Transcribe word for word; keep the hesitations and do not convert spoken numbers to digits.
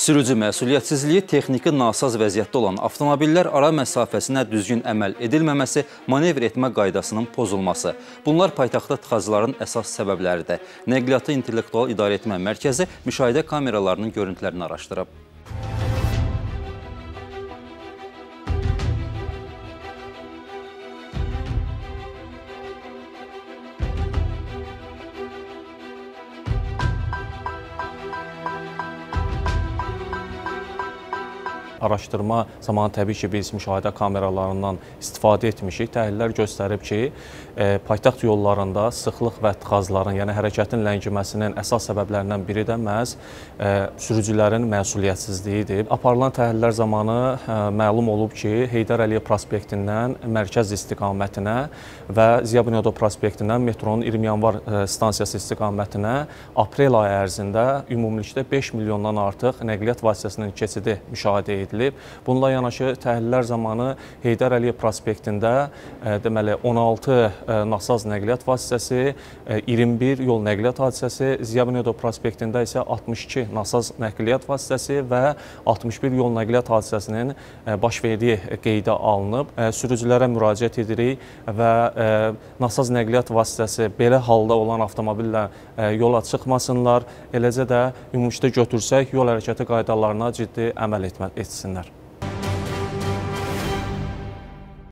Sürücü məsuliyyətsizliyi, texniki nasaz vəziyyətdə olan avtomobillər ara məsafəsinə düzgün əməl edilməməsi, manevr etmə qaydasının pozulması. Bunlar paytaxtda tıxacların əsas səbəbləridir. Nəqliyyatı İntellektual İdarə Etmə Mərkəzi müşahidə kameralarının görüntülərini araşdırıb. Araşdırma zamanı təbii ki, biz müşahidə kameralarından istifadə etmişik. Təhlillər göstərib ki, paytaxt yollarında sıxlıq və tıxacların, yəni hərəkətin ləngiməsinin əsas səbəblərindən biri də məhz sürücülərin məsuliyyətsizliyidir. Aparılan təhlillər zamanı məlum olub ki, Heydər Əliyev prospektindən mərkəz istiqamətinə və Ziyab-Nedo prospektindən metronun iyirmi yanvar stansiyası istiqamətinə aprel ayı ərzində ümumilikdə beş milyondan artıq nəqliyyat vasitəsinin keçidi müşahidə edilib. Bununla yanaşı təhlillər zamanı Heydər Əliyev prospektində deməli, on altı nasaz nəqliyyat vasitəsi, iyirmi bir yol nəqliyyat hadisəsi, Ziyab-Nedo prospektində isə altmış iki nasaz nəqliyyat vasitəsi və altmış bir yol nəqliyyat hadisəsinin baş verdiyi qeydə alınıb. Sürücülərə müraciət edirik və nasaz nəqliyyat vasitəsi belə halda olan avtomobillə yola çıxmasınlar, eləcə də ümumilikdə götürsək yol hərəkəti qaydalarına ciddi əməl etsinlər.